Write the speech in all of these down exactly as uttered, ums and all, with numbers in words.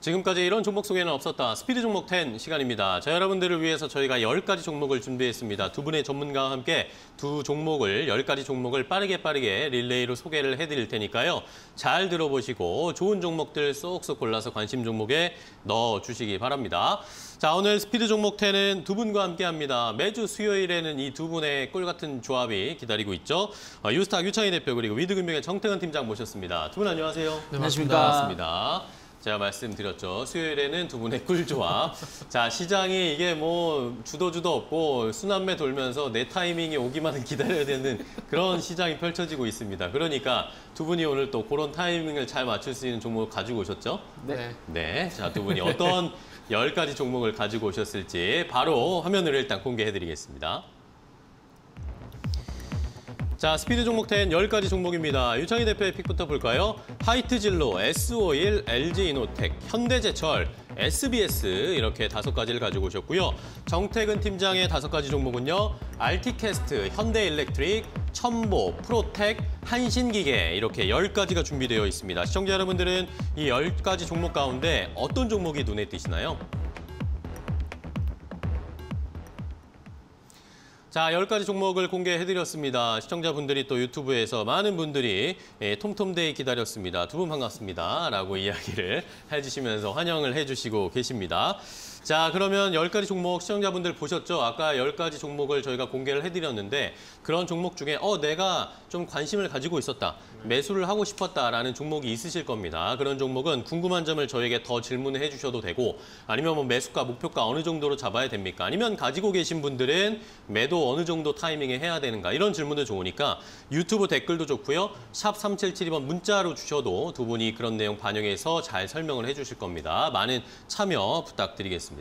지금까지 이런 종목 소개는 없었다. 스피드 종목 텐 시간입니다. 자, 여러분들을 위해서 저희가 열 가지 종목을 준비했습니다. 두 분의 전문가와 함께 두 종목을, 열 가지 종목을 빠르게 빠르게 릴레이로 소개를 해드릴 테니까요. 잘 들어보시고 좋은 종목들 쏙쏙 골라서 관심 종목에 넣어주시기 바랍니다. 자, 오늘 스피드 종목 텐은 두 분과 함께합니다. 매주 수요일에는 이 두 분의 꿀같은 조합이 기다리고 있죠. 유스탁 유창희 대표 그리고 위드금융의 정태근 팀장 모셨습니다. 두 분 안녕하세요. 네, 안녕하십니까. 반갑습니다. 제가 말씀드렸죠. 수요일에는 두 분의 꿀조합. 자, 시장이 이게 뭐 주도 주도 없고 순환매 돌면서 내 타이밍이 오기만을 기다려야 되는 그런 시장이 펼쳐지고 있습니다. 그러니까 두 분이 오늘 또 그런 타이밍을 잘 맞출 수 있는 종목을 가지고 오셨죠? 네. 네. 자, 두 분이 어떤 열 가지 종목을 가지고 오셨을지 바로 화면으로 일단 공개해드리겠습니다. 자, 스피드 종목 텐 열 가지 종목입니다. 유창희 대표의 픽부터 볼까요? 하이트진로, 에스 오일, 엘지이노텍, 현대제철, 에스비에스 이렇게 다섯 가지를 가지고 오셨고요. 정태근 팀장의 다섯 가지 종목은요. 알티캐스트, 현대일렉트릭, 천보, 프로텍, 한신기계 이렇게 열 가지가 준비되어 있습니다. 시청자 여러분들은 이 열 가지 종목 가운데 어떤 종목이 눈에 띄시나요? 자, 열 가지 종목을 공개해드렸습니다. 시청자분들이 또 유튜브에서 많은 분들이 예, 톰톰데이 기다렸습니다. 두 분 반갑습니다. 라고 이야기를 해주시면서 환영을 해주시고 계십니다. 자, 그러면 열 가지 종목 시청자분들 보셨죠? 아까 열 가지 종목을 저희가 공개를 해드렸는데 그런 종목 중에 어 내가 좀 관심을 가지고 있었다, 매수를 하고 싶었다라는 종목이 있으실 겁니다. 그런 종목은 궁금한 점을 저에게 더 질문해 주셔도 되고 아니면 뭐 매수가, 목표가 어느 정도로 잡아야 됩니까? 아니면 가지고 계신 분들은 매도 어느 정도 타이밍에 해야 되는가? 이런 질문도 좋으니까 유튜브 댓글도 좋고요. 샵 삼칠칠이 번 문자로 주셔도 두 분이 그런 내용 반영해서 잘 설명을 해 주실 겁니다. 많은 참여 부탁드리겠습니다.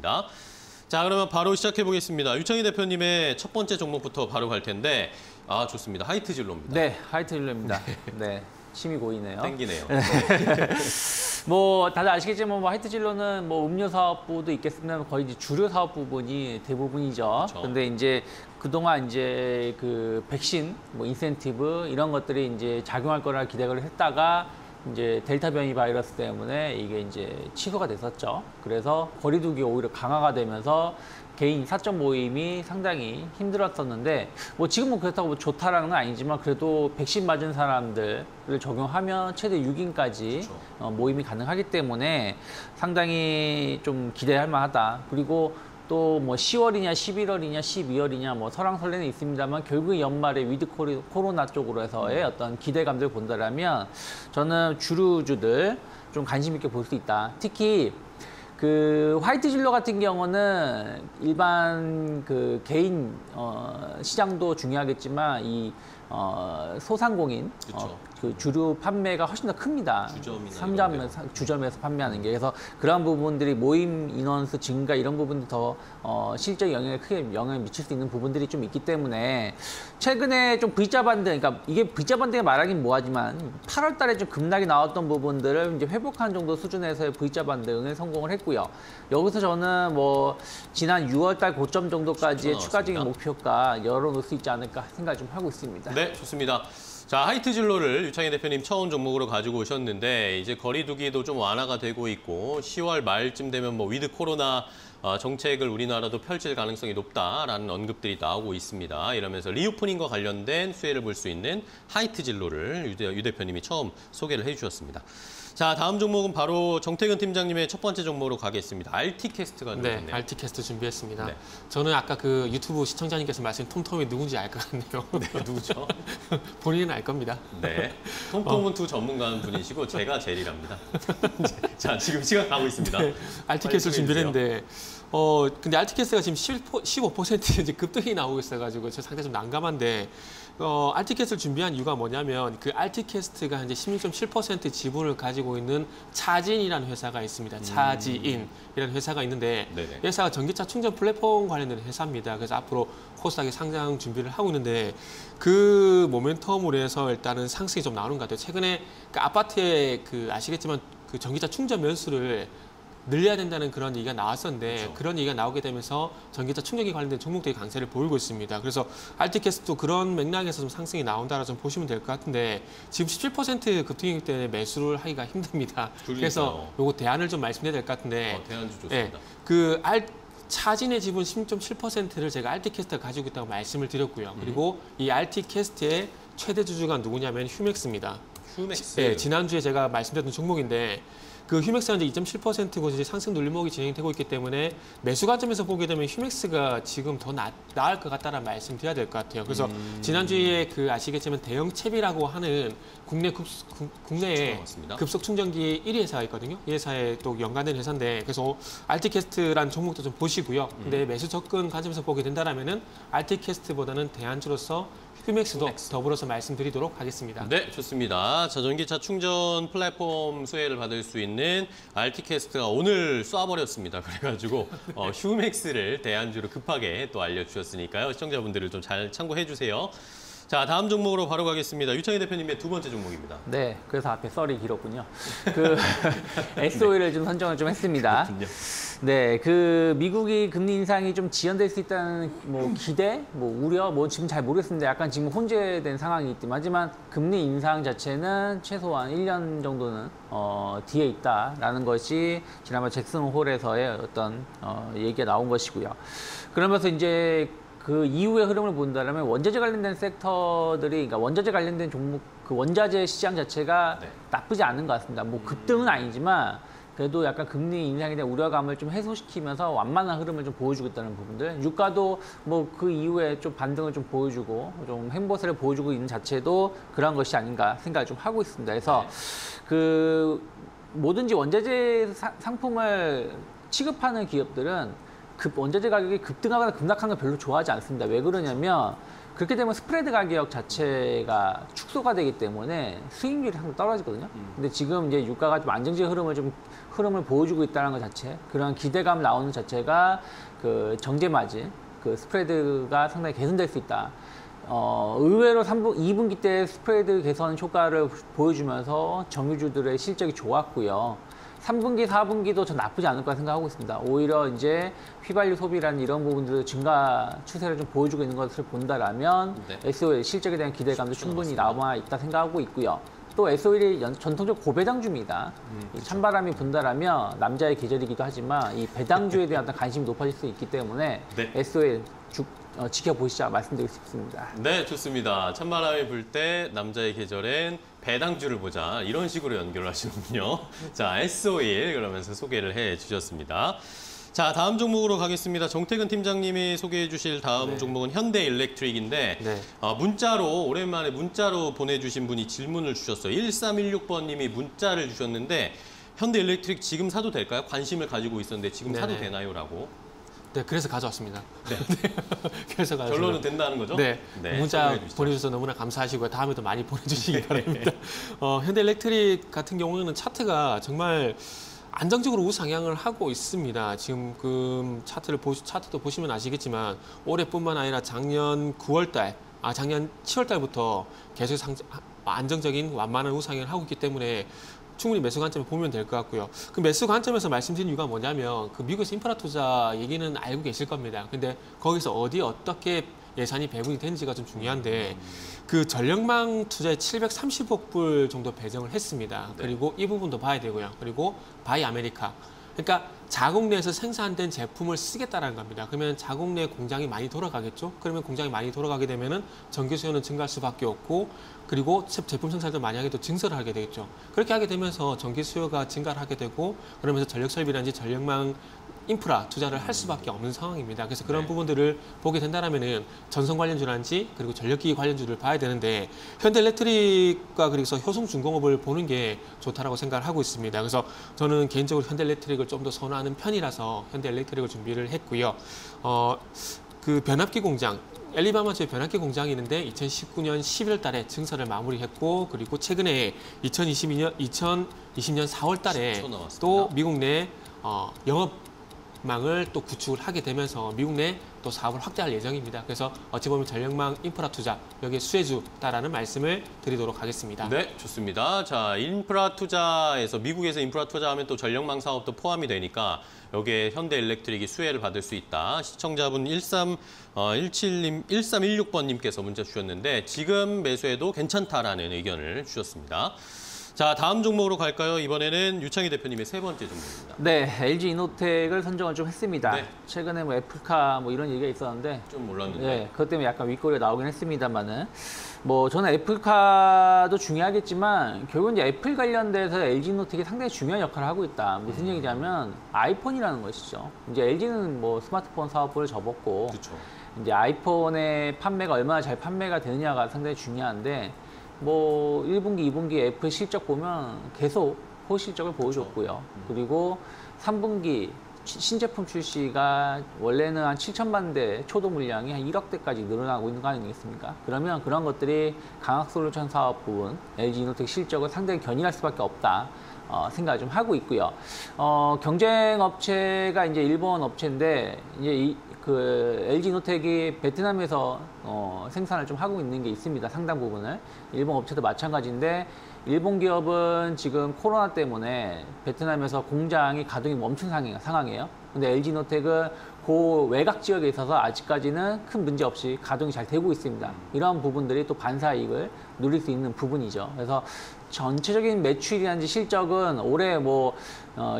자, 그러면 바로 시작해 보겠습니다. 유창희 대표님의 첫 번째 종목부터 바로 갈 텐데, 아, 좋습니다. 하이트진로입니다. 네, 하이트진로입니다. 네, 침이 고이네요. 땡기네요. 뭐 다들 아시겠지만 뭐 하이트진로는 뭐 음료 사업부도 있겠습니다만 거의 이제 주류 사업 부분이 대부분이죠. 그렇죠. 근데 이제 그동안 이제 그 백신, 뭐 인센티브 이런 것들이 이제 작용할 거라 기대를 했다가 이제 델타 변이 바이러스 때문에 이게 이제 취소가 됐었죠. 그래서 거리두기 오히려 강화가 되면서 개인 사적 모임이 상당히 힘들었었는데 뭐 지금은 그렇다고 뭐 좋다라는 건 아니지만 그래도 백신 맞은 사람들을 적용하면 최대 육 인까지 그렇죠. 모임이 가능하기 때문에 상당히 좀 기대할 만하다. 그리고 또 뭐 시월이냐 십일월이냐 십이월이냐 뭐 설왕설래는 있습니다만 결국 연말에 위드 코로나 쪽으로 해서의 어떤 기대감들 본다라면 저는 주류주들 좀 관심 있게 볼 수 있다. 특히 그 화이트진로 같은 경우는 일반 그 개인 어 시장도 중요하겠지만 이 어, 소상공인, 어, 그 주류 판매가 훨씬 더 큽니다. 주점이나 주점에서 판매하는 게. 그래서 그런 부분들이 모임 인원수 증가 이런 부분도 더 어, 실제 영향에 크게 영향을 미칠 수 있는 부분들이 좀 있기 때문에 최근에 좀 V자 반등, 그러니까 이게 V자 반등에 말하긴 뭐하지만 팔월 달에 좀 급락이 나왔던 부분들을 이제 회복한 정도 수준에서의 V자 반등을 성공을 했고요. 여기서 저는 뭐 지난 유월 달 고점 정도까지의 추가적인 목표가 열어놓을 수 있지 않을까 생각을 좀 하고 있습니다. 네, 좋습니다. 자, 하이트진로를 유창희 대표님 처음 종목으로 가지고 오셨는데 이제 거리두기도 좀 완화가 되고 있고 시월 말쯤 되면 뭐 위드 코로나 정책을 우리나라도 펼칠 가능성이 높다라는 언급들이 나오고 있습니다. 이러면서 리오프닝과 관련된 수혜를 볼 수 있는 하이트진로를 유 대표님이 처음 소개를 해주셨습니다. 자, 다음 종목은 바로 정태근 팀장님의 첫 번째 종목으로 가겠습니다. 알티캐스트가 들어있네요. 네, 알티캐스트 준비했습니다. 네. 저는 아까 그 유튜브 시청자님께서 말씀하신 톰톰이 누군지 알 것 같네요. 네, 누구죠? 본인은 알 겁니다. 네, 톰톰은 어. 두 전문가는 분이시고 제가 제일이랍니다. 자, 지금 시간 가고 있습니다. 네, 알티캐스트 준비했는데 어 근데 알티캐스트가 지금 십오 퍼센트 이제 급등이 나오고 있어가지고 저 상당히 좀 난감한데 어 알티캐스트를 준비한 이유가 뭐냐면 그 알티캐스트가 이제 십육 점 칠 퍼센트 지분을 가지고 있는 차진이라는 회사가 있습니다. 차지인이라는 회사가 있는데 네네. 회사가 전기차 충전 플랫폼 관련된 회사입니다. 그래서 앞으로 코스닥에 상장 준비를 하고 있는데 그 모멘텀으로 해서 일단은 상승이 좀 나오는 것 같아요. 최근에 그 아파트에 그 아시겠지만 그 전기차 충전 면수를 늘려야 된다는 그런 얘기가 나왔었는데 그렇죠. 그런 얘기가 나오게 되면서 전기차 충전기 관련된 종목들이 강세를 보이고 있습니다. 그래서 알티캐스트도 그런 맥락에서 좀 상승이 나온다라고 좀 보시면 될 것 같은데 지금 십칠 퍼센트 급등이기 때문에 매수를 하기가 힘듭니다. 줄리니까요. 그래서 요거 대안을 좀 말씀드려야 될 것 같은데 어, 대안주 좋습니다. 네, 그 알 차진의 지분 십 점 칠 퍼센트를 제가 알티캐스트가 가지고 있다고 말씀을 드렸고요. 그리고 음. 이 알티캐스트의 최대 주주가 누구냐면 휴맥스입니다. 휴맥스. 지, 네, 지난주에 제가 말씀드렸던 종목인데 그 휴맥스가 이제 이 점 칠 퍼센트고 이제 상승 눌림목이 진행되고 있기 때문에 매수 관점에서 보게 되면 휴맥스가 지금 더 나, 나을 것 같다라는 말씀 드려야 될 것 같아요. 그래서 음... 지난주에 그 아시겠지만 대형채비라고 하는 국내 급, 국내에 급속 충전기 일 위 회사가 있거든요. 이 회사에 또 연관된 회사인데 그래서 알티캐스트라는 종목도 좀 보시고요. 근데 매수 접근 관점에서 보게 된다라면은 알티캐스트보다는 대안주로서 휴맥스도 휴맥스. 더불어서 말씀드리도록 하겠습니다. 네, 좋습니다. 자, 전기차 충전 플랫폼 수혜를 받을 수 있는 알티캐스트가 오늘 쏴버렸습니다. 그래가지고 네. 어, 휴맥스를 대안주로 급하게 또 알려주셨으니까요. 시청자분들을 좀 잘 참고해주세요. 자, 다음 종목으로 바로 가겠습니다. 유창희 대표님의 두 번째 종목입니다. 네, 그래서 앞에 썰이 길었군요. 그 에스-Oil을 좀 선정을 좀 했습니다. 그렇군요. 네, 그 미국이 금리 인상이 좀 지연될 수 있다는 뭐 기대, 뭐 우려, 뭐 지금 잘 모르겠는데 약간 지금 혼재된 상황이기 때문에 하지만 금리 인상 자체는 최소한 일 년 정도는 어, 뒤에 있다라는 것이 지난번 잭슨 홀에서의 어떤 어, 얘기가 나온 것이고요. 그러면서 이제 그 이후의 흐름을 본다면 원자재 관련된 섹터들이, 그러니까 원자재 관련된 종목, 그 원자재 시장 자체가 네. 나쁘지 않은 것 같습니다. 뭐 급등은 아니지만 그래도 약간 금리 인상에 대한 우려감을 좀 해소시키면서 완만한 흐름을 좀 보여주고 있다는 부분들, 유가도 뭐 그 이후에 좀 반등을 좀 보여주고 좀 횡보세를 보여주고 있는 자체도 그런 것이 아닌가 생각을 좀 하고 있습니다. 그래서 네. 그 뭐든지 원자재 사, 상품을 취급하는 기업들은 급, 원자재 가격이 급등하거나 급락하는 걸 별로 좋아하지 않습니다. 왜 그러냐면 그렇게 되면 스프레드 가격 자체가 축소가 되기 때문에 수익률이 항상 떨어지거든요. 근데 지금 이제 유가가 좀 안정적인 흐름을 좀 흐름을 보여주고 있다는 것 자체, 그런 기대감 나오는 자체가 그 정제 마진, 그 스프레드가 상당히 개선될 수 있다. 어, 의외로 삼 분기, 이 분기 때 스프레드 개선 효과를 보여주면서 정유주들의 실적이 좋았고요. 삼 분기, 사 분기도 전 나쁘지 않을 거라 생각하고 있습니다. 오히려 이제 휘발유 소비라는 이런 부분들도 증가 추세를 좀 보여주고 있는 것을 본다라면 네. 에스-Oil 실적에 대한 기대감도 충분히 남아있다 생각하고 있고요. 또 에스-Oil이 전통적 고배당주입니다. 음, 그렇죠. 찬바람이 분다라면 남자의 계절이기도 하지만 이 배당주에 대한 관심이 높아질 수 있기 때문에 네. 에스-Oil 주, 어, 지켜보시자 말씀드리고 싶습니다. 네, 좋습니다. 찬바람이 불 때 남자의 계절엔 배당주를 보자, 이런 식으로 연결을 하시는군요. 자, 에스-Oil 그러면서 소개를 해주셨습니다. 자, 다음 종목으로 가겠습니다. 정태근 팀장님이 소개해 주실 다음 네. 종목은 현대일렉트릭인데 네. 어, 문자로, 오랜만에 문자로 보내주신 분이 질문을 주셨어요. 일삼일육 번님이 문자를 주셨는데 현대일렉트릭 지금 사도 될까요? 관심을 가지고 있었는데 지금 네네. 사도 되나요? 라고. 네, 그래서 가져왔습니다. 네. 그래서 가져왔습니다. 결론은 된다는 거죠? 네. 네. 문자 보내주셔서 너무나 감사하시고요. 다음에도 많이 보내주시기 네. 바랍니다. 어, 현대일렉트릭 같은 경우에는 차트가 정말 안정적으로 우상향을 하고 있습니다. 지금 그 차트를 보시, 차트도 보시면 아시겠지만 올해뿐만 아니라 작년 구월 달, 아 작년 칠월 달부터 계속 상, 안정적인 완만한 우상향을 하고 있기 때문에 충분히 매수 관점에 보면 될 것 같고요. 그 매수 관점에서 말씀드린 이유가 뭐냐면 그 미국에서 인프라 투자 얘기는 알고 계실 겁니다. 근데 거기서 어디 어떻게 예산이 배분이 되는지가 좀 중요한데 그 전력망 투자에 칠백삼십억 불 정도 배정을 했습니다. 네. 그리고 이 부분도 봐야 되고요. 그리고 바이 아메리카. 그러니까 자국 내에서 생산된 제품을 쓰겠다라는 겁니다. 그러면 자국 내 공장이 많이 돌아가겠죠? 그러면 공장이 많이 돌아가게 되면은 전기 수요는 증가할 수밖에 없고, 그리고 제품 생산도 많이 하게 되고 증설을 하게 되겠죠. 그렇게 하게 되면서 전기 수요가 증가를 하게 되고, 그러면서 전력 설비라든지 전력망 인프라 투자를 할 수밖에 없는 상황입니다. 그래서 그런 네. 부분들을 보게 된다면은 전선 관련주라든지 그리고 전력기기 관련주를 봐야 되는데 현대일렉트릭과 그리고서 효성중공업을 보는 게 좋다라고 생각을 하고 있습니다. 그래서 저는 개인적으로 현대일렉트릭을 좀 더 선호하는 편이라서 현대일렉트릭을 준비를 했고요. 어, 그 변압기 공장. 엘리바마주에 변압기 공장이 있는데 이천십구 년 십일 월달에 증설을 마무리했고, 그리고 최근에 이천이십 년 사월 달에 또 미국 내 어, 영업 전력망을 또 구축을 하게 되면서 미국 내 또 사업을 확대할 예정입니다. 그래서 어찌 보면 전력망 인프라 투자, 여기에 수혜주다라는 말씀을 드리도록 하겠습니다. 네, 좋습니다. 자, 인프라 투자에서 미국에서 인프라 투자하면 또 전력망 사업도 포함이 되니까 여기에 현대일렉트릭이 수혜를 받을 수 있다. 시청자분 일삼일칠 님, 일삼일육 번님께서 문자 주셨는데 지금 매수해도 괜찮다라는 의견을 주셨습니다. 자, 다음 종목으로 갈까요? 이번에는 유창희 대표님의 세 번째 종목입니다. 네, 엘지이노텍을 선정을 좀 했습니다. 네. 최근에 뭐 애플카 뭐 이런 얘기가 있었는데 좀 몰랐는데. 네, 그것 때문에 약간 윗꼬리가 나오긴 했습니다만은 뭐 저는 애플카도 중요하겠지만 결국은 이제 애플 관련돼서 엘지이노텍이 상당히 중요한 역할을 하고 있다. 무슨 음. 얘기냐면 아이폰이라는 것이죠. 이제 엘지는 뭐 스마트폰 사업을 접었고 그쵸. 이제 아이폰의 판매가 얼마나 잘 판매가 되느냐가 상당히 중요한데. 뭐 일 분기, 이 분기 애플 실적 보면 계속 호실적을 보여줬고요. 음. 그리고 삼 분기 신제품 출시가 원래는 한 칠천만 대 초도 물량이 한 일억 대까지 늘어나고 있는 거 아니겠습니까? 그러면 그런 것들이 강학솔루션 사업 부분, 엘지이노텍 실적을 상당히 견인할 수밖에 없다. 어, 생각을 좀 하고 있고요. 어, 경쟁 업체가 이제 일본 업체인데 이제 이, 그 엘지이노텍이 베트남에서 어, 생산을 좀 하고 있는 게 있습니다. 상당 부분을 일본 업체도 마찬가지인데 일본 기업은 지금 코로나 때문에 베트남에서 공장이 가동이 멈춘 상황이에요. 근데 엘지이노텍은 그 외곽 지역에 있어서 아직까지는 큰 문제 없이 가동이 잘 되고 있습니다. 이런 부분들이 또 반사이익을 누릴 수 있는 부분이죠. 그래서 전체적인 매출이라든지 실적은 올해 뭐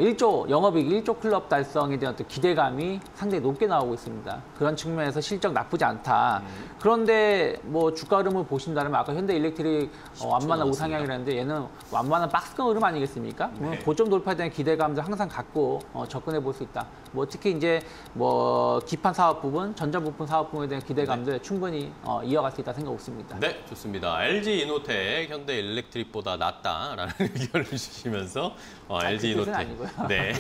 일 조 영업이익 일 조 클럽 달성에 대한 기대감이 상당히 높게 나오고 있습니다. 그런 측면에서 실적 나쁘지 않다. 음. 그런데 뭐 주가 흐름을 보신다면 아까 현대일렉트릭 어, 완만한 우상향이라는데 얘는 완만한 박스권 흐름 아니겠습니까? 네. 고점 돌파에 대한 기대감도 항상 갖고 어, 접근해 볼 수 있다. 뭐 특히 이제 뭐 기판 사업 부분, 전자 부품 사업 부분에 대한 기대감들 네. 충분히 어, 이어갈 수 있다 생각 없습니다. 네, 좋습니다. 엘지이노텍 현대일렉트릭보다 낫다라는 의견을 주시면서 어, 엘지이노텍 네.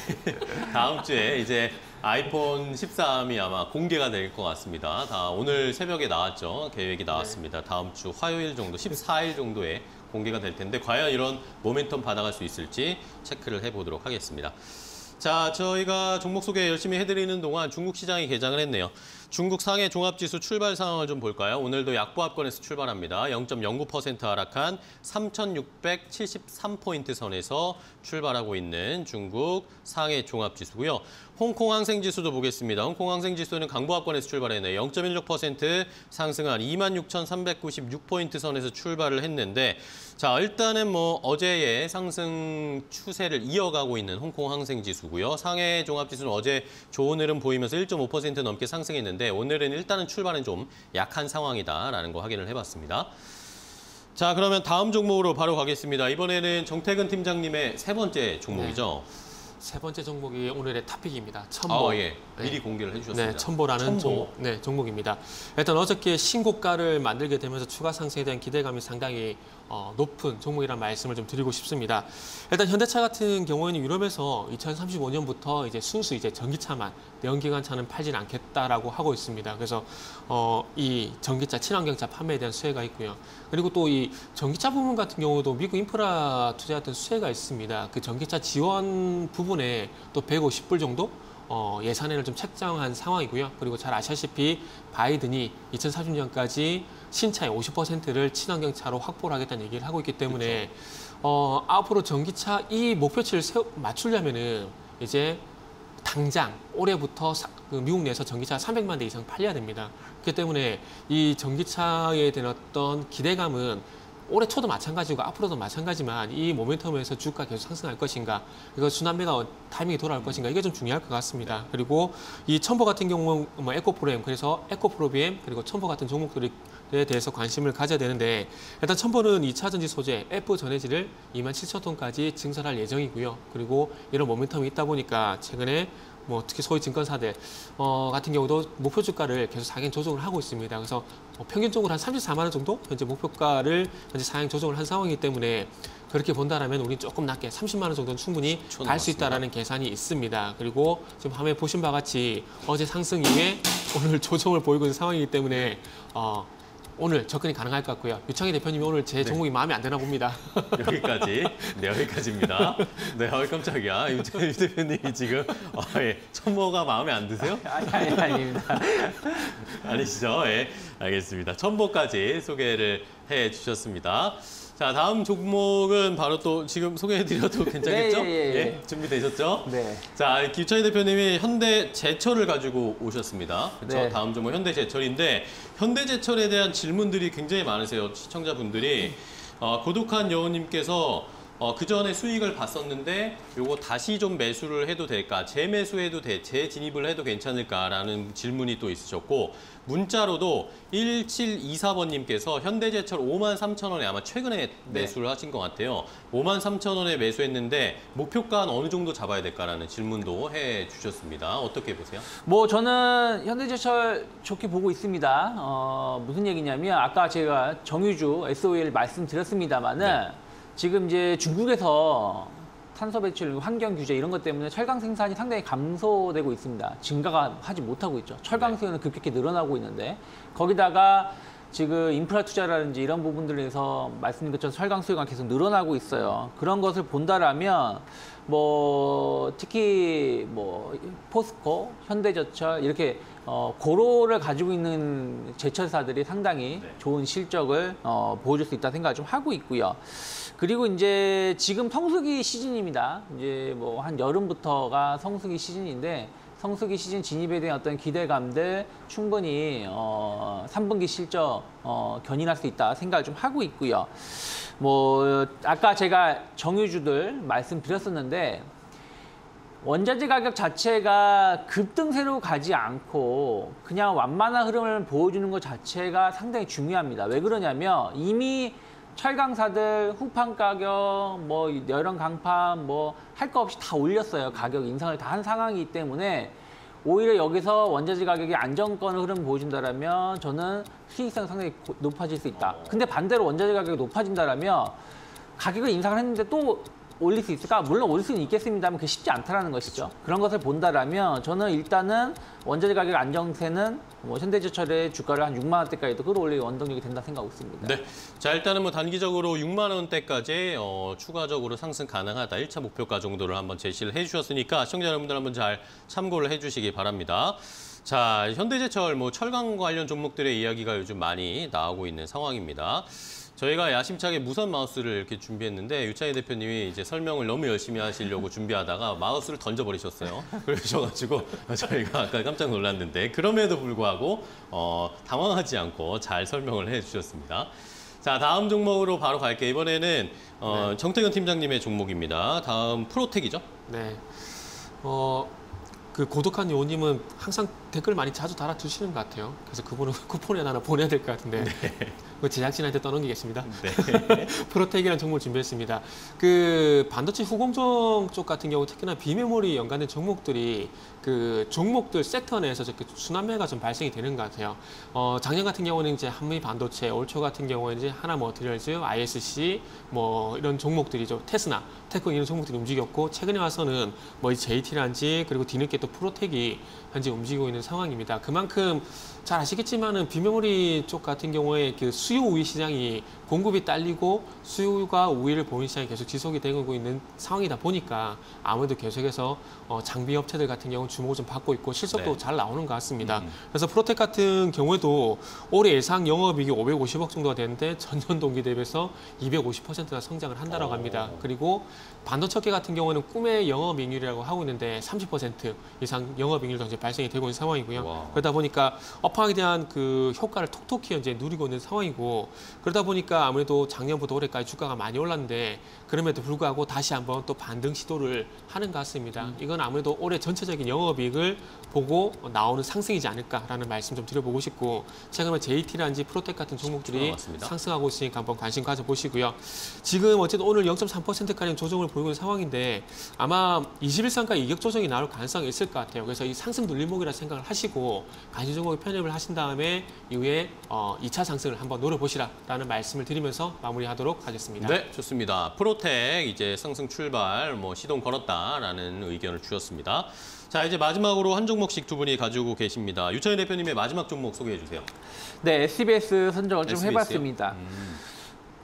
다음 주에 이제 아이폰 십삼이 아마 공개가 될 것 같습니다. 다 오늘 새벽에 나왔죠. 계획이 나왔습니다. 다음 주 화요일 정도, 십사 일 정도에 공개가 될 텐데 과연 이런 모멘텀 받아갈 수 있을지 체크를 해보도록 하겠습니다. 자, 저희가 종목 소개 열심히 해드리는 동안 중국 시장이 개장을 했네요. 중국 상해 종합지수 출발 상황을 좀 볼까요? 오늘도 약보합권에서 출발합니다. 영 점 영구 퍼센트 하락한 삼천육백칠십삼 포인트 선에서 출발하고 있는 중국 상해 종합지수고요. 홍콩 항생지수도 보겠습니다. 홍콩 항생지수는 강보합권에서 출발했네요. 영 점 일육 퍼센트 상승한 이만 육천삼백구십육 포인트 선에서 출발을 했는데 자, 일단은 뭐 어제의 상승 추세를 이어가고 있는 홍콩 항생지수고요. 상해 종합지수는 어제 좋은 흐름 보이면서 일 점 오 퍼센트 넘게 상승했는데 오늘은 일단은 출발은 좀 약한 상황이다라는 거 확인을 해봤습니다. 자, 그러면 다음 종목으로 바로 가겠습니다. 이번에는 정태근 팀장님의 세 번째 종목이죠. 네. 세 번째 종목이 오늘의 탑픽입니다. 천보. 아, 예. 미리 공개를 해주셨습니다. 네, 천보라는 천보. 종목, 네, 종목입니다. 일단 어저께 신고가를 만들게 되면서 추가 상승에 대한 기대감이 상당히 어, 높은 종목이라는 말씀을 좀 드리고 싶습니다. 일단 현대차 같은 경우에는 유럽에서 이천삼십오 년부터 이제 순수 이제 전기차만, 내연기관차는 팔진 않겠다라고 하고 있습니다. 그래서 어, 이 전기차, 친환경차 판매에 대한 수혜가 있고요. 그리고 또 이 전기차 부분 같은 경우도 미국 인프라 투자에 대한 수혜가 있습니다. 그 전기차 지원 부분에 또 백오십 불 정도 어, 예산을 좀 책정한 상황이고요. 그리고 잘 아시다시피 바이든이 이천사십 년까지 신차의 오십 퍼센트를 친환경차로 확보를 하겠다는 얘기를 하고 있기 때문에 어, 앞으로 전기차 이 목표치를 세워, 맞추려면은 이제 당장 올해부터 사, 미국 내에서 전기차 삼백만 대 이상 팔려야 됩니다. 그렇기 때문에 이 전기차에 대한 어떤 기대감은 올해 초도 마찬가지고 앞으로도 마찬가지만 이 모멘텀에서 주가 계속 상승할 것인가, 이거 순환매가 타이밍이 돌아올 것인가, 이게 좀 중요할 것 같습니다. 그리고 이 천보 같은 경우는 뭐 에코프로엠, 그래서 에코프로비엠 그리고 천보 같은 종목들에 대해서 관심을 가져야 되는데 일단 천보는 이차전지 소재 F전해질을 이만 칠천 톤까지 증설할 예정이고요. 그리고 이런 모멘텀이 있다 보니까 최근에 뭐 특히 소위 증권사들 어, 같은 경우도 목표 주가를 계속 상향 조정을 하고 있습니다. 그래서 평균적으로 한 삼십사만 원 정도 현재 목표가를 현재 상향 조정을 한 상황이기 때문에 그렇게 본다라면 우리 조금 낮게 삼십만 원 정도는 충분히 갈 수 있다라는 계산이 있습니다. 그리고 지금 화면에 보신 바와 같이 어제 상승 이후에 오늘 조정을 보이고 있는 상황이기 때문에 어, 오늘 접근이 가능할 것 같고요. 유창희 대표님이 오늘 제 종목이 네. 마음에 안 드나 봅니다. 여기까지. 네, 여기까지입니다. 네, 아, 깜짝이야. 유창희 대표님이 지금 어, 예. 천보가 마음에 안 드세요? 아니, 아니, 아닙니다. 아니시죠? 예, 알겠습니다. 천보까지 소개를 해주셨습니다. 자, 다음 종목은 바로 또 지금 소개해드려도 괜찮겠죠? 네, 예, 예. 예, 준비되셨죠? 네. 자, 유창희 대표님이 현대제철을 가지고 오셨습니다. 그렇죠? 네. 다음 종목 현대제철인데 현대제철에 대한 질문들이 굉장히 많으세요, 시청자분들이. 어, 고독한 여우님께서 어, 그 전에 수익을 봤었는데 요거 다시 좀 매수를 해도 될까? 재매수해도 돼? 재진입을 해도 괜찮을까라는 질문이 또 있으셨고 문자로도 일칠이사 번님께서 현대제철 오만 삼천 원에 아마 최근에 매수를 네. 하신 것 같아요. 오만 삼천 원에 매수했는데 목표가는 어느 정도 잡아야 될까라는 질문도 해주셨습니다. 어떻게 보세요? 뭐 저는 현대제철 좋게 보고 있습니다. 어, 무슨 얘기냐면 아까 제가 정유주 에스 오일 말씀드렸습니다마는 네. 지금 이제 중국에서 탄소 배출, 환경 규제 이런 것 때문에 철강 생산이 상당히 감소되고 있습니다. 증가가 하지 못하고 있죠. 철강 네. 수요는 급격히 늘어나고 있는데 거기다가 지금 인프라 투자라든지 이런 부분들에서 말씀드린 것처럼 철강 수요가 계속 늘어나고 있어요. 그런 것을 본다라면 뭐 특히 뭐 포스코, 현대제철 이렇게 어, 고로를 가지고 있는 제철사들이 상당히 네. 좋은 실적을 어, 보여줄 수 있다 생각을 좀 하고 있고요. 그리고 이제 지금 성수기 시즌입니다. 이제 뭐 한 여름부터가 성수기 시즌인데 성수기 시즌 진입에 대한 어떤 기대감들 충분히 어, 삼 분기 실적 어, 견인할 수 있다 생각을 좀 하고 있고요. 뭐 아까 제가 정유주들 말씀드렸었는데. 원자재 가격 자체가 급등세로 가지 않고 그냥 완만한 흐름을 보여주는 것 자체가 상당히 중요합니다. 왜 그러냐면 이미 철강사들 후판 가격, 뭐 열연 강판, 뭐 할 거 없이 다 올렸어요. 가격 인상을 다 한 상황이기 때문에 오히려 여기서 원자재 가격이 안정권을 흐름 보여준다라면 저는 수익성이 상당히 높아질 수 있다. 근데 반대로 원자재 가격이 높아진다라면 가격을 인상을 했는데 또 올릴 수 있을까? 물론 올릴 수는 있겠습니다만 그게 쉽지 않다라는 것이죠. 그렇죠. 그런 것을 본다라면 저는 일단은 원자재 가격 안정세는 뭐 현대제철의 주가를 한 육만 원대까지도 끌어올릴 원동력이 된다 생각하고 있습니다. 네, 자 일단은 뭐 단기적으로 육만 원대까지 어, 추가적으로 상승 가능하다 일 차 목표가 정도를 한번 제시를 해주셨으니까 시청자 여러분들 한번 잘 참고를 해주시기 바랍니다. 자, 현대제철 뭐 철강 관련 종목들의 이야기가 요즘 많이 나오고 있는 상황입니다. 저희가 야심차게 무선 마우스를 이렇게 준비했는데 유창희 대표님이 이제 설명을 너무 열심히 하시려고 준비하다가 마우스를 던져버리셨어요. 그러셔가지고 저희가 아까 깜짝 놀랐는데 그럼에도 불구하고 어, 당황하지 않고 잘 설명을 해주셨습니다. 자, 다음 종목으로 바로 갈게요. 이번에는 어, 네. 정태근 팀장님의 종목입니다. 다음 프로텍이죠? 네. 어... 그 고독한 요원님은 항상 댓글 많이 자주 달아주시는 것 같아요. 그래서 그분은 쿠폰을 하나 보내야 될 것 같은데 네. 제작진한테 떠넘기겠습니다. 네. 프로텍이라는 종목을 준비했습니다. 그 반도체 후공정 쪽 같은 경우 특히나 비메모리 연관된 종목들이 그 종목들 섹터 내에서 순환매가 좀 발생이 되는 것 같아요. 어, 작년 같은 경우는 이제 한미 반도체, 올 초 같은 경우는 이제 하나 머티리얼즈, 아이에스씨 뭐 이런 종목들이 좀 테스나, 테크 이런 종목들이 움직였고 최근에 와서는 뭐 제이티라든지 그리고 뒤늦게 또 프로텍이 현재 움직이고 있는 상황입니다. 그만큼 잘 아시겠지만은 비메모리 쪽 같은 경우에 그 수요 우위 시장이 공급이 딸리고 수요가 우위를 보인 시장이 계속 지속이 되고 있는 상황이다 보니까 아무래도 계속해서 어 장비 업체들 같은 경우는 주목을 좀 받고 있고 실적도 네. 잘 나오는 것 같습니다. 음. 그래서 프로텍 같은 경우에도 올해 예상 영업이익이 오백오십억 정도가 되는데 전년 동기 대비해서 이백오십 퍼센트나 성장을 한다라고 합니다. 그리고 반도체계 같은 경우는 꿈의 영업이익률이라고 하고 있는데 삼십 퍼센트 이상 영업이익률도 이제 발생이 되고 있는 상황이고요. 와. 그러다 보니까 업황에 대한 그 효과를 톡톡히 이제 누리고 있는 상황이고 그러다 보니까 아무래도 작년부터 올해까지 주가가 많이 올랐는데 그럼에도 불구하고 다시 한번 또 반등 시도를 하는 것 같습니다. 음. 이건 아무래도 올해 전체적인 영업이익을 보고 나오는 상승이지 않을까라는 말씀 좀 드려보고 싶고 최근에 제이티라든지 프로텍 같은 종목들이 상승하고 있으니까 한번 관심 가져보시고요. 지금 어쨌든 오늘 영 점 삼 퍼센트가량 조정을 보이고 있는 상황인데 아마 이십일선까지 이격 조정이 나올 가능성이 있을 것 같아요. 그래서 이 상승 눌림목이라 생각을 하시고 관심 종목에 편입을 하신 다음에 이후에 어, 이 차 상승을 한번 노려보시라라는 말씀을 드리면서 마무리하도록 하겠습니다. 네, 좋습니다. 프로텍 이제 상승 출발, 뭐 시동 걸었다라는 의견을 주셨습니다. 자, 이제 마지막으로 한 종목씩 두 분이 가지고 계십니다. 유창희 대표님의 마지막 종목 소개해 주세요. 네, 에스비에스 선정을 좀 에스비에스요? 해봤습니다. 음.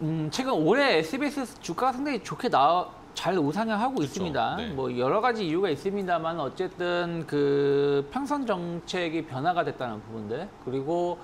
음, 최근 올해 에스비에스 주가가 상당히 좋게 나. 잘 우상향하고 그렇죠. 있습니다. 네. 뭐 여러 가지 이유가 있습니다만 어쨌든 그 평선 정책이 변화가 됐다는 부분들, 그리고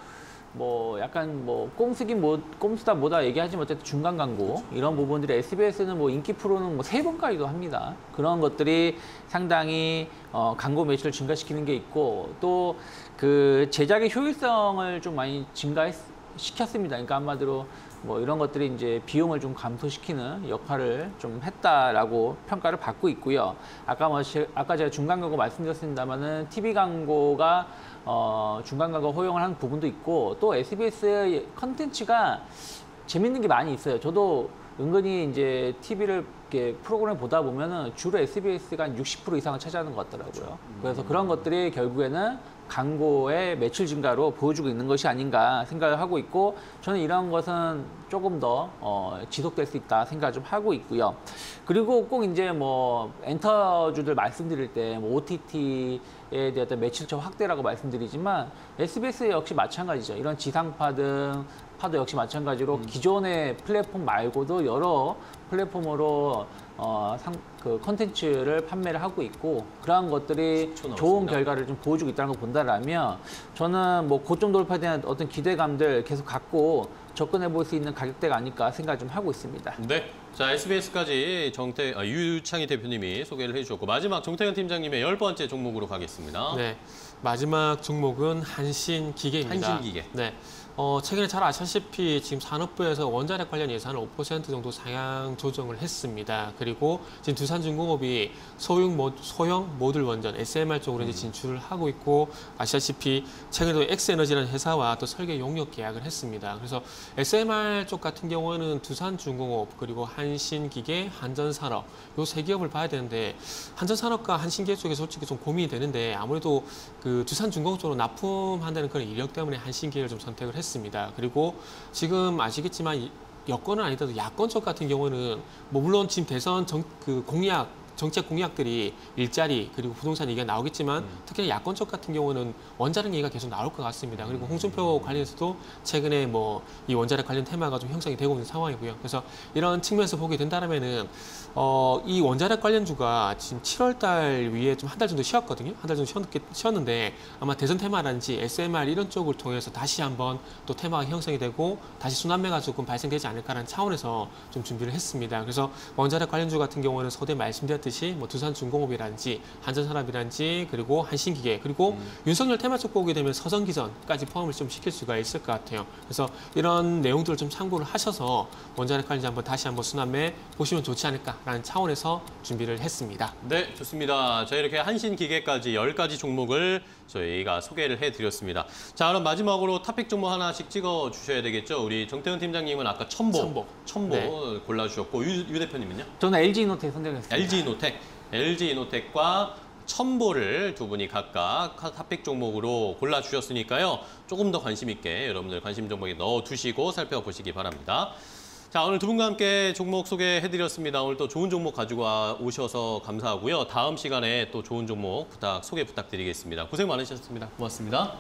뭐 약간 뭐 꼼수긴 뭐 꼼수다 뭐다 얘기하지만 어쨌든 중간 광고 그렇죠. 이런 부분들이 에스비에스는 뭐 인기 프로는 뭐 세 번까지도 합니다. 그런 것들이 상당히 어 광고 매출을 증가시키는 게 있고, 또 그 제작의 효율성을 좀 많이 증가시켰습니다. 그러니까 한마디로 뭐 이런 것들이 이제 비용을 좀 감소시키는 역할을 좀 했다라고 평가를 받고 있고요. 아까 뭐 아까 제가 중간 광고 말씀드렸습니다만은 티비 광고가 어 중간 광고 허용을 한 부분도 있고, 또 에스비에스 컨텐츠가 재밌는 게 많이 있어요. 저도 은근히 이제 티비를 이렇게 프로그램 보다 보면은 주로 에스비에스가 한 육십 퍼센트 이상을 차지하는 것 같더라고요. 그렇죠. 음. 그래서 그런 것들이 결국에는 광고의 매출 증가로 보여주고 있는 것이 아닌가 생각을 하고 있고, 저는 이런 것은 조금 더 어, 지속될 수 있다 생각을 좀 하고 있고요. 그리고 꼭 이제 뭐 엔터주들 말씀드릴 때 뭐 오티티에 대한 매출처 확대라고 말씀드리지만 에스비에스 역시 마찬가지죠. 이런 지상파 등 파도 역시 마찬가지로 음. 기존의 플랫폼 말고도 여러 플랫폼으로 어, 상, 그 컨텐츠를 판매를 하고 있고, 그러한 것들이 좋은 결과를 좀 보여주고 있다는 걸 본다라면 저는 뭐 고점 돌파에 대한 어떤 기대감들 계속 갖고 접근해 볼 수 있는 가격대가 아닐까 생각 좀 하고 있습니다. 네, 자 에스비에스까지 정태 아, 유창희 대표님이 소개를 해주셨고, 마지막 정태근 팀장님의 열 번째 종목으로 가겠습니다. 네, 마지막 종목은 한신기계입니다. 한신기계. 네. 어, 최근에 잘 아시다시피 지금 산업부에서 원자력 관련 예산을 오 퍼센트 정도 상향 조정을 했습니다. 그리고 지금 두산중공업이 소형, 모, 소형 모듈 원전 에스엠알 쪽으로 음. 이제 진출을 하고 있고, 아시다시피 최근에도 엑스에너지라는 회사와 또 설계 용역 계약을 했습니다. 그래서 에스엠알 쪽 같은 경우는 두산중공업 그리고 한신기계, 한전산업 요 세 기업을 봐야 되는데, 한전산업과 한신기계 쪽에 솔직히 좀 고민이 되는데 아무래도 그 두산중공업 쪽으로 납품한다는 그런 이력 때문에 한신기계를 좀 선택을 했습니다. 했습니다. 그리고 지금 아시겠지만 여권은 아니더라도 야권 쪽 같은 경우는 뭐 물론 지금 대선 정, 그 공약 정책 공약들이 일자리 그리고 부동산 얘기가 나오겠지만 음. 특히 야권 쪽 같은 경우는 원자력 얘기가 계속 나올 것 같습니다. 그리고 홍준표 관련해서도 최근에 뭐 이 원자력 관련 테마가 좀 형성이 되고 있는 상황이고요. 그래서 이런 측면에서 보게 된다면은 어, 이 원자력 관련 주가 지금 칠월 달 위에 좀 한 달 정도 쉬었거든요. 한 달 정도 쉬었, 쉬었는데 아마 대선 테마라든지 에스엠알 이런 쪽을 통해서 다시 한번 또 테마가 형성이 되고 다시 순환매가 조금 발생되지 않을까라는 차원에서 좀 준비를 했습니다. 그래서 원자력 관련 주 같은 경우는 서대 말씀드렸듯이 뭐 두산중공업이란지 한전산업이란지 그리고 한신기계 그리고 음. 윤석열 테마 쪽 보게 되면 서성기전까지 포함을 좀 시킬 수가 있을 것 같아요. 그래서 이런 내용들을 좀 참고를 하셔서 원자력 관련주 한번 다시 한번 순환매 보시면 좋지 않을까라는 차원에서 준비를 했습니다. 네, 좋습니다. 저희 이렇게 한신기계까지 열 가지 종목을 저희가 소개를 해드렸습니다. 자, 그럼 마지막으로 탑픽 종목 하나씩 찍어 주셔야 되겠죠. 우리 정태근 팀장님은 아까 천보, 천보, 천보 네. 골라주셨고, 유, 유 대표님은요? 저는 엘지이노텍 선택했습니다. 엘지이노텍, 엘지이노텍과 천보를 두 분이 각각 탑픽 종목으로 골라주셨으니까요. 조금 더 관심 있게 여러분들 관심 종목에 넣어두시고 살펴보시기 바랍니다. 자, 오늘 두 분과 함께 종목 소개해드렸습니다. 오늘 또 좋은 종목 가지고 오셔서 감사하고요. 다음 시간에 또 좋은 종목 부탁, 소개 부탁드리겠습니다. 고생 많으셨습니다. 고맙습니다.